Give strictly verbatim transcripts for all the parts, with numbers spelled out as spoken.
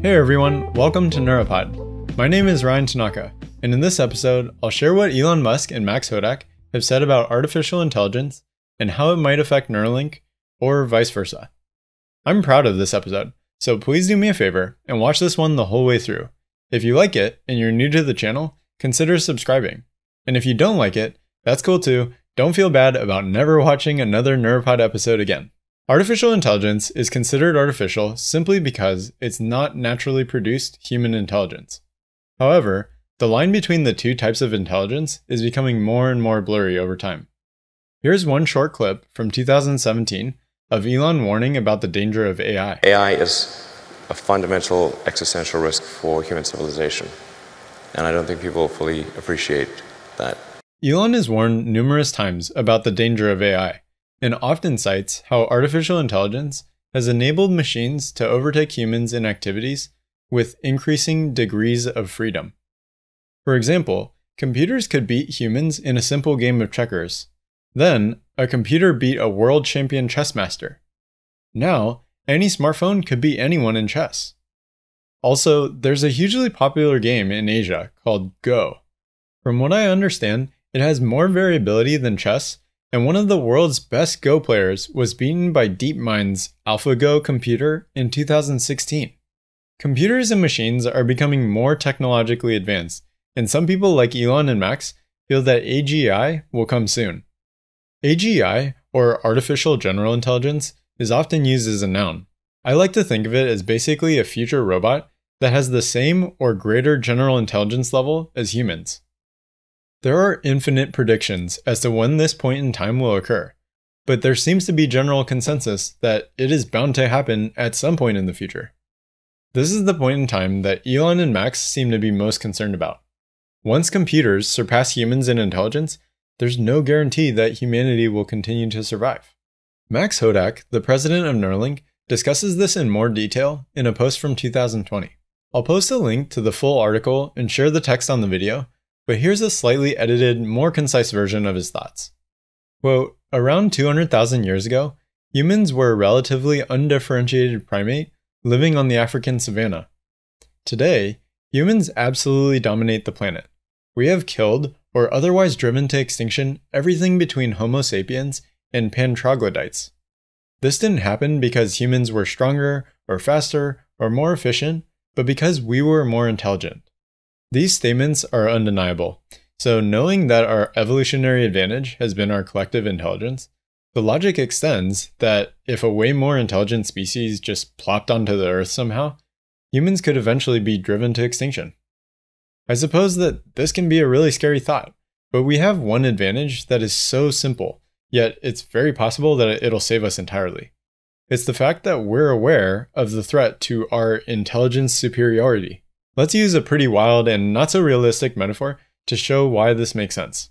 Hey everyone, welcome to Neuropod. My name is Ryan Tanaka, and in this episode, I'll share what Elon Musk and Max Hodak have said about artificial intelligence and how it might affect Neuralink, or vice versa. I'm proud of this episode, so please do me a favor and watch this one the whole way through. If you like it and you're new to the channel, consider subscribing. And if you don't like it, that's cool too. Don't feel bad about never watching another Neuropod episode again. Artificial intelligence is considered artificial simply because it's not naturally produced human intelligence. However, the line between the two types of intelligence is becoming more and more blurry over time. Here's one short clip from two thousand seventeen of Elon warning about the danger of A I. A I is a fundamental existential risk for human civilization, and I don't think people fully appreciate that. Elon has warned numerous times about the danger of A I, and often cites how artificial intelligence has enabled machines to overtake humans in activities with increasing degrees of freedom. For example, computers could beat humans in a simple game of checkers. Then, a computer beat a world champion chess master. Now, any smartphone could beat anyone in chess. Also, there's a hugely popular game in Asia called Go. From what I understand, it has more variability than chess, and one of the world's best Go players was beaten by DeepMind's AlphaGo computer in two thousand sixteen. Computers and machines are becoming more technologically advanced, and some people like Elon and Max feel that A G I will come soon. A G I, or artificial general intelligence, is often used as a noun. I like to think of it as basically a future robot that has the same or greater general intelligence level as humans. There are infinite predictions as to when this point in time will occur, but there seems to be general consensus that it is bound to happen at some point in the future. This is the point in time that Elon and Max seem to be most concerned about. Once computers surpass humans in intelligence, there's no guarantee that humanity will continue to survive. Max Hodak, the president of Neuralink, discusses this in more detail in a post from two thousand twenty. I'll post a link to the full article and share the text on the video, but here's a slightly edited, more concise version of his thoughts. Quote, around two hundred thousand years ago, humans were a relatively undifferentiated primate living on the African savanna. Today, humans absolutely dominate the planet. We have killed or otherwise driven to extinction everything between Homo sapiens and Pan troglodytes. This didn't happen because humans were stronger or faster or more efficient, but because we were more intelligent. These statements are undeniable, so knowing that our evolutionary advantage has been our collective intelligence, the logic extends that if a way more intelligent species just plopped onto the Earth somehow, humans could eventually be driven to extinction. I suppose that this can be a really scary thought, but we have one advantage that is so simple, yet it's very possible that it'll save us entirely. It's the fact that we're aware of the threat to our intelligence superiority. Let's use a pretty wild and not so realistic metaphor to show why this makes sense.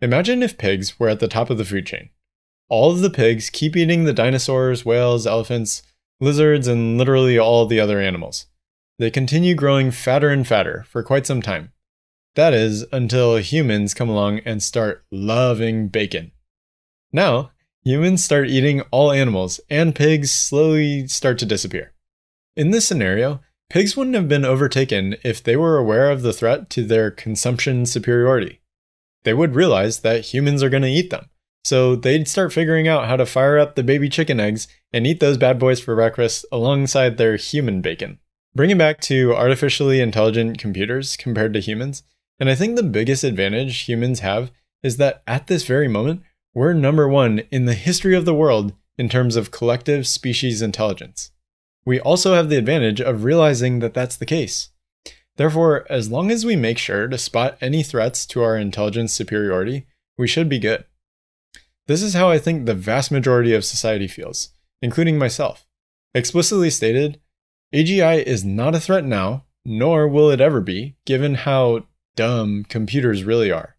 Imagine if pigs were at the top of the food chain. All of the pigs keep eating the dinosaurs, whales, elephants, lizards, and literally all the other animals. They continue growing fatter and fatter for quite some time. That is, until humans come along and start loving bacon. Now, humans start eating all animals, and pigs slowly start to disappear. In this scenario, pigs wouldn't have been overtaken if they were aware of the threat to their consumption superiority. They would realize that humans are going to eat them, so they'd start figuring out how to fire up the baby chicken eggs and eat those bad boys for breakfast alongside their human bacon. Bring it back to artificially intelligent computers compared to humans, and I think the biggest advantage humans have is that at this very moment, we're number one in the history of the world in terms of collective species intelligence. We also have the advantage of realizing that that's the case. Therefore, as long as we make sure to spot any threats to our intelligence superiority, we should be good. This is how I think the vast majority of society feels, including myself. Explicitly stated, A G I is not a threat now, nor will it ever be, given how dumb computers really are.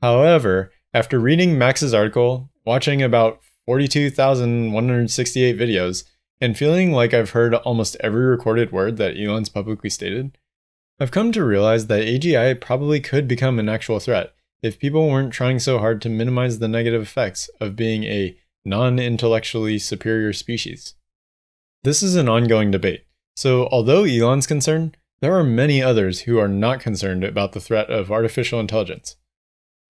However, after reading Max's article, watching about forty-two thousand one hundred sixty-eight videos, and feeling like I've heard almost every recorded word that Elon's publicly stated, I've come to realize that A G I probably could become an actual threat if people weren't trying so hard to minimize the negative effects of being a non-intellectually superior species. This is an ongoing debate, So although Elon's concerned, there are many others who are not concerned about the threat of artificial intelligence.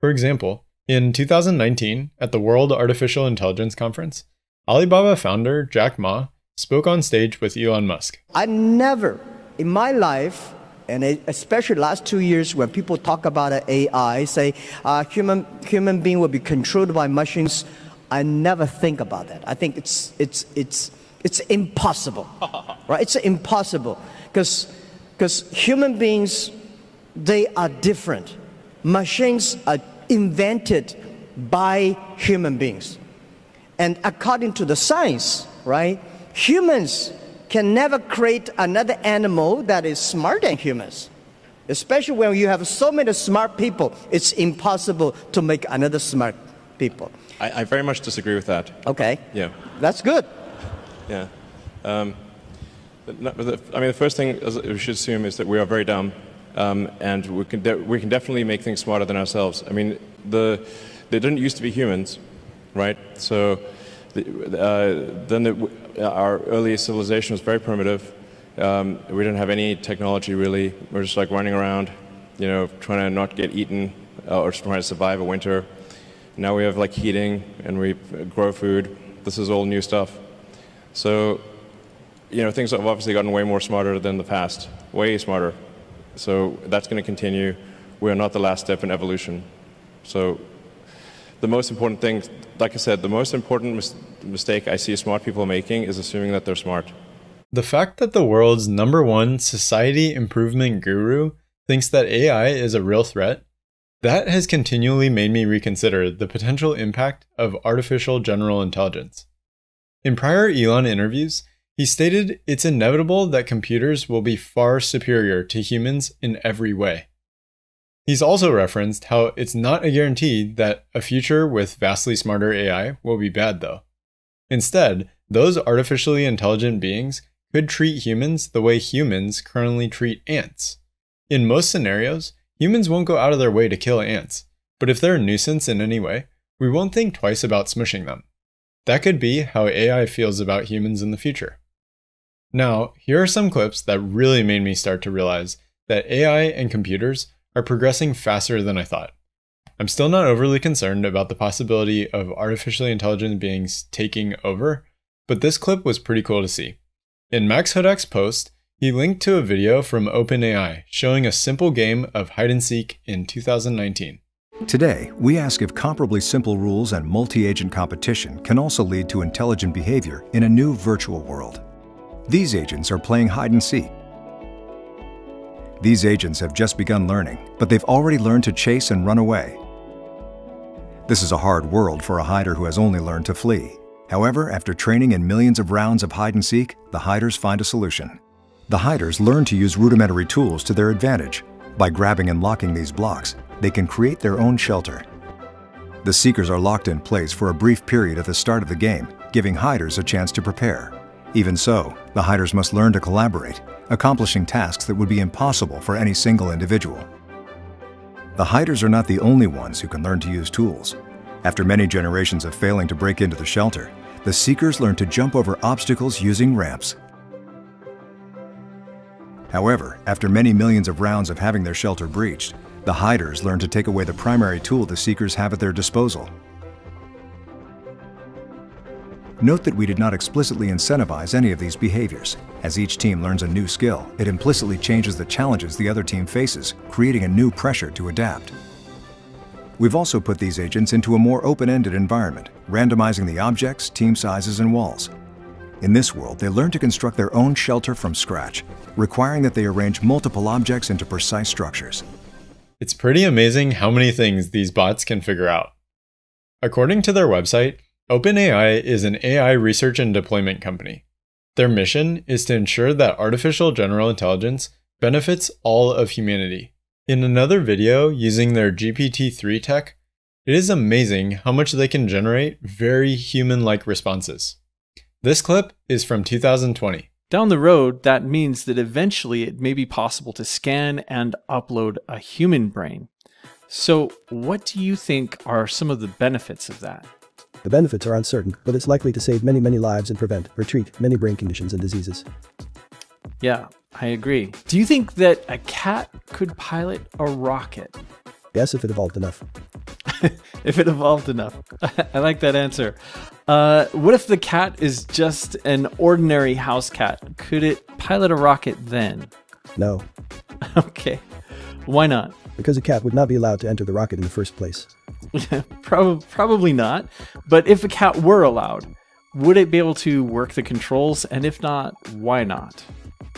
For example, in two thousand nineteen, at the World Artificial Intelligence Conference, Alibaba founder Jack Ma spoke on stage with Elon Musk. I never in my life, and especially last two years when people talk about A I, say uh, human, human being will be controlled by machines, I never think about that. I think it's, it's, it's, it's impossible, right? It's impossible because because human beings, they are different. Machines are invented by human beings. And according to the science, right, humans can never create another animal that is smarter than humans. Especially when you have so many smart people, it's impossible to make another smart people. I, I very much disagree with that. Okay. Yeah. That's good. Yeah. Um, I mean, the first thing we should assume is that we are very dumb, um, and we can, de we can definitely make things smarter than ourselves. I mean, the, they didn't used to be humans, right? So the, uh, then the, our early civilization was very primitive. Um, we didn't have any technology, really. We were just like running around, you know, trying to not get eaten uh, or trying to survive a winter. Now we have like heating and we grow food. This is all new stuff. So, you know, things have obviously gotten way more smarter than the past, way smarter. So that's going to continue. We are not the last step in evolution. So the most important thing, like I said, the most important mis mistake I see smart people making is assuming that they're smart. The fact that the world's number one society improvement guru thinks that A I is a real threat, that has continually made me reconsider the potential impact of artificial general intelligence. In prior Elon interviews, he stated it's inevitable that computers will be far superior to humans in every way. He's also referenced how it's not a guarantee that a future with vastly smarter A I will be bad though. Instead, those artificially intelligent beings could treat humans the way humans currently treat ants. In most scenarios, humans won't go out of their way to kill ants, but if they're a nuisance in any way, we won't think twice about smushing them. That could be how A I feels about humans in the future. Now, here are some clips that really made me start to realize that A I and computers are progressing faster than I thought. I'm still not overly concerned about the possibility of artificially intelligent beings taking over, but this clip was pretty cool to see. In Max Hodak's post, he linked to a video from OpenAI showing a simple game of hide-and-seek in two thousand nineteen. Today, we ask if comparably simple rules and multi-agent competition can also lead to intelligent behavior in a new virtual world. These agents are playing hide-and-seek. These agents have just begun learning, but they've already learned to chase and run away. This is a hard world for a hider who has only learned to flee. However, after training in millions of rounds of hide-and-seek, the hiders find a solution. The hiders learn to use rudimentary tools to their advantage. By grabbing and locking these blocks, they can create their own shelter. The seekers are locked in place for a brief period at the start of the game, giving hiders a chance to prepare. Even so, the hiders must learn to collaborate, accomplishing tasks that would be impossible for any single individual. The hiders are not the only ones who can learn to use tools. After many generations of failing to break into the shelter, the seekers learn to jump over obstacles using ramps. However, after many millions of rounds of having their shelter breached, the hiders learn to take away the primary tool the seekers have at their disposal. Note that we did not explicitly incentivize any of these behaviors. As each team learns a new skill, it implicitly changes the challenges the other team faces, creating a new pressure to adapt. We've also put these agents into a more open-ended environment, randomizing the objects, team sizes, and walls. In this world, they learn to construct their own shelter from scratch, requiring that they arrange multiple objects into precise structures. It's pretty amazing how many things these bots can figure out. According to their website, OpenAI is an A I research and deployment company. Their mission is to ensure that artificial general intelligence benefits all of humanity. In another video using their G P T three tech, it is amazing how much they can generate very human-like responses. This clip is from two thousand twenty. Down the road, that means that eventually it may be possible to scan and upload a human brain. So what do you think are some of the benefits of that? The benefits are uncertain, but it's likely to save many, many lives and prevent or treat many brain conditions and diseases. Yeah, I agree. Do you think that a cat could pilot a rocket? Yes, if it evolved enough. If it evolved enough. I like that answer. Uh, what if the cat is just an ordinary house cat? Could it pilot a rocket then? No. Okay. Why not? Because a cat would not be allowed to enter the rocket in the first place. Probably, probably not. But if a cat were allowed, would it be able to work the controls? And if not, why not?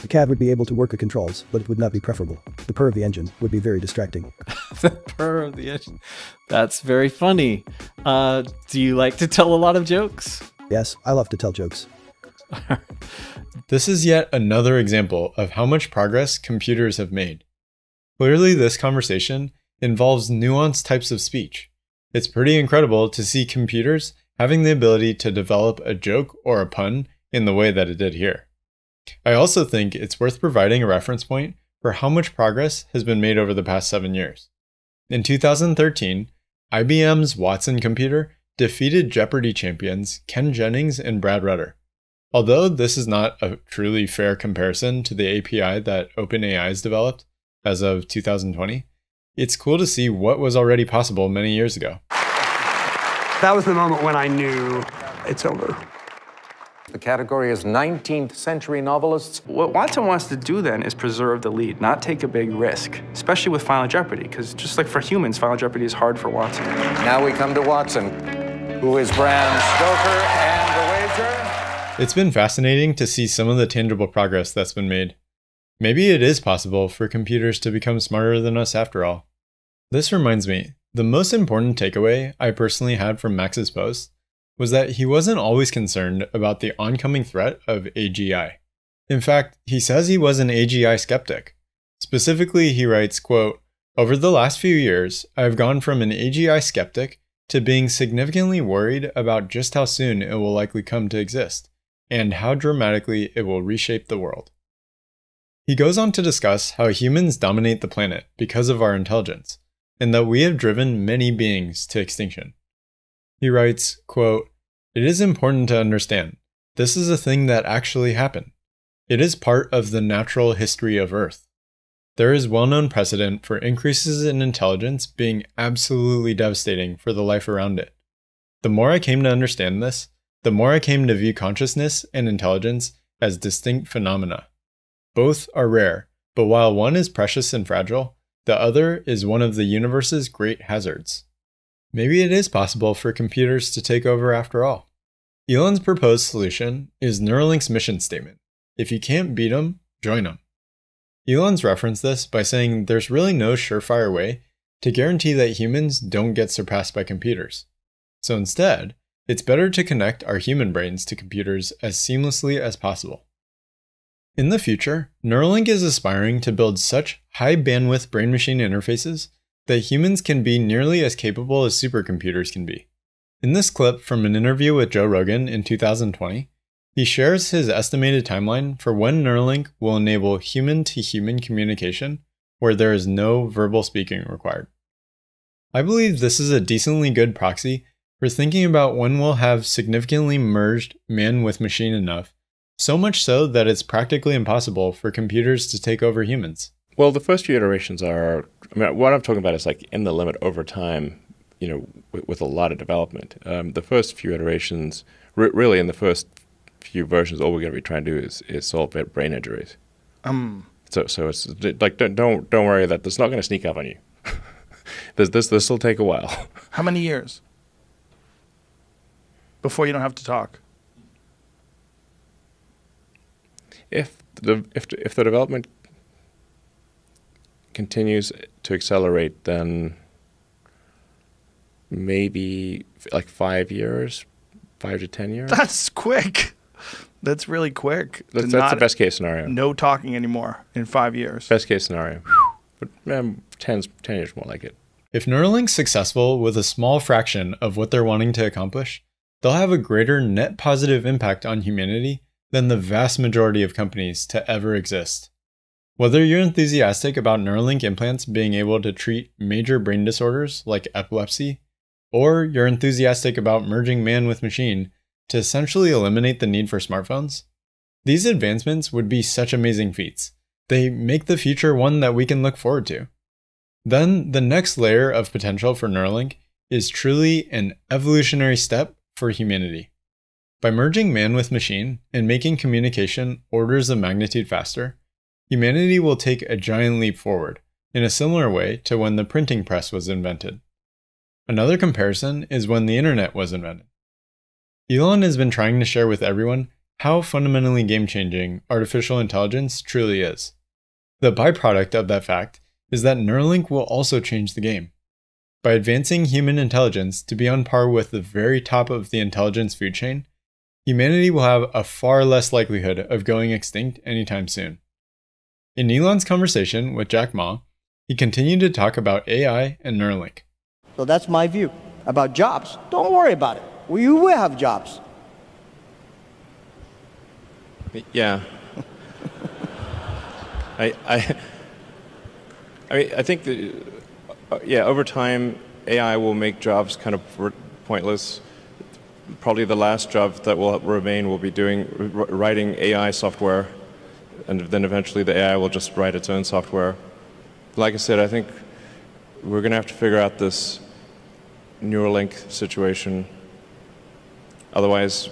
The cat would be able to work the controls, but it would not be preferable. The purr of the engine would be very distracting. The purr of the engine. That's very funny. Uh, do you like to tell a lot of jokes? Yes, I love to tell jokes. This is yet another example of how much progress computers have made. Clearly, this conversation involves nuanced types of speech. It's pretty incredible to see computers having the ability to develop a joke or a pun in the way that it did here. I also think it's worth providing a reference point for how much progress has been made over the past seven years. In two thousand thirteen, I B M's Watson computer defeated Jeopardy champions Ken Jennings and Brad Rutter. Although this is not a truly fair comparison to the A P I that OpenAI has developed as of two thousand twenty, it's cool to see what was already possible many years ago. That was the moment when I knew it's over. The category is nineteenth century novelists. What Watson wants to do then is preserve the lead, not take a big risk, especially with Final Jeopardy, because just like for humans, Final Jeopardy is hard for Watson. Now we come to Watson, who is Bram Stoker and the wager. It's been fascinating to see some of the tangible progress that's been made. Maybe it is possible for computers to become smarter than us after all. This reminds me, the most important takeaway I personally had from Max's post was that he wasn't always concerned about the oncoming threat of A G I. In fact, he says he was an A G I skeptic. Specifically, he writes, quote, "Over the last few years, I've gone from an A G I skeptic to being significantly worried about just how soon it will likely come to exist, and how dramatically it will reshape the world." He goes on to discuss how humans dominate the planet because of our intelligence, and that we have driven many beings to extinction. He writes, quote, "It is important to understand, this is a thing that actually happened. It is part of the natural history of Earth. There is well-known precedent for increases in intelligence being absolutely devastating for the life around it. The more I came to understand this, the more I came to view consciousness and intelligence as distinct phenomena. Both are rare, but while one is precious and fragile, the other is one of the universe's great hazards. Maybe it is possible for computers to take over after all." Elon's proposed solution is Neuralink's mission statement: if you can't beat them, join them. Elon's referenced this by saying there's really no surefire way to guarantee that humans don't get surpassed by computers. So instead, it's better to connect our human brains to computers as seamlessly as possible. In the future, Neuralink is aspiring to build such high bandwidth brain machine interfaces that humans can be nearly as capable as supercomputers can be. In this clip from an interview with Joe Rogan in two thousand twenty, he shares his estimated timeline for when Neuralink will enable human-to-human communication where there is no verbal speaking required. I believe this is a decently good proxy for thinking about when we'll have significantly merged man with machine enough, so much so that it's practically impossible for computers to take over humans. Well, the first few iterations are, I mean, what I'm talking about is like in the limit over time, you know, with, with a lot of development. Um, the first few iterations, re really in the first few versions, all we're going to be trying to do is, is solve brain injuries. Um. So, so it's like, don't, don't, don't worry that it's not going to sneak up on you. this, this, this will take a while. How many years before you don't have to talk? If the, if, if the development continues to accelerate, then maybe like five years, five to ten years. That's quick. That's really quick. That's, that's the best case scenario. No talking anymore in five years. Best case scenario. But um, ten, ten years more like it. If Neuralink's successful with a small fraction of what they're wanting to accomplish, they'll have a greater net positive impact on humanity than the vast majority of companies to ever exist. Whether you're enthusiastic about Neuralink implants being able to treat major brain disorders like epilepsy, or you're enthusiastic about merging man with machine to essentially eliminate the need for smartphones, These advancements would be such amazing feats. They make the future one that we can look forward to. Then the next layer of potential for Neuralink is truly an evolutionary step for humanity. By merging man with machine and making communication orders of magnitude faster, humanity will take a giant leap forward in a similar way to when the printing press was invented. Another comparison is when the internet was invented. Elon has been trying to share with everyone how fundamentally game-changing artificial intelligence truly is. The byproduct of that fact is that Neuralink will also change the game. By advancing human intelligence to be on par with the very top of the intelligence food chain, humanity will have a far less likelihood of going extinct anytime soon. In Elon's conversation with Jack Ma, he continued to talk about A I and Neuralink. So that's my view about jobs. Don't worry about it. We will have jobs. Yeah. I, I, I, mean, I think that, uh, yeah, over time, A I will make jobs kind of pointless. Probably the last job that will remain will be doing writing A I software, and then eventually the A I will just write its own software. Like I said, I think we're going to have to figure out this Neuralink situation. Otherwise,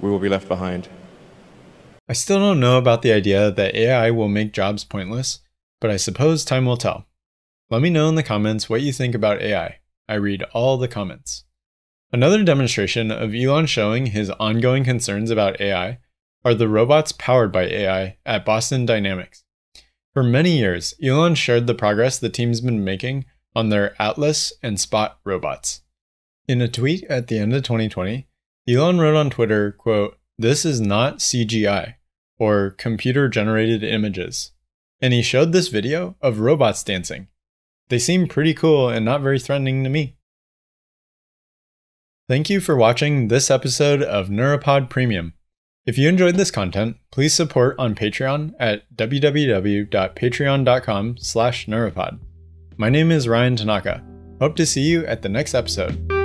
we will be left behind. I still don't know about the idea that A I will make jobs pointless, but I suppose time will tell. Let me know in the comments what you think about A I. I read all the comments. Another demonstration of Elon showing his ongoing concerns about A I are the robots powered by A I at Boston Dynamics. For many years, Elon shared the progress the team's been making on their Atlas and Spot robots. In a tweet at the end of twenty twenty, Elon wrote on Twitter, quote, "This is not C G I, or computer-generated images." And he showed this video of robots dancing. They seem pretty cool and not very threatening to me. Thank you for watching this episode of Neuropod Premium. If you enjoyed this content, please support on Patreon at w w w dot patreon dot com slash neuropod. My name is Ryan Tanaka. Hope to see you at the next episode.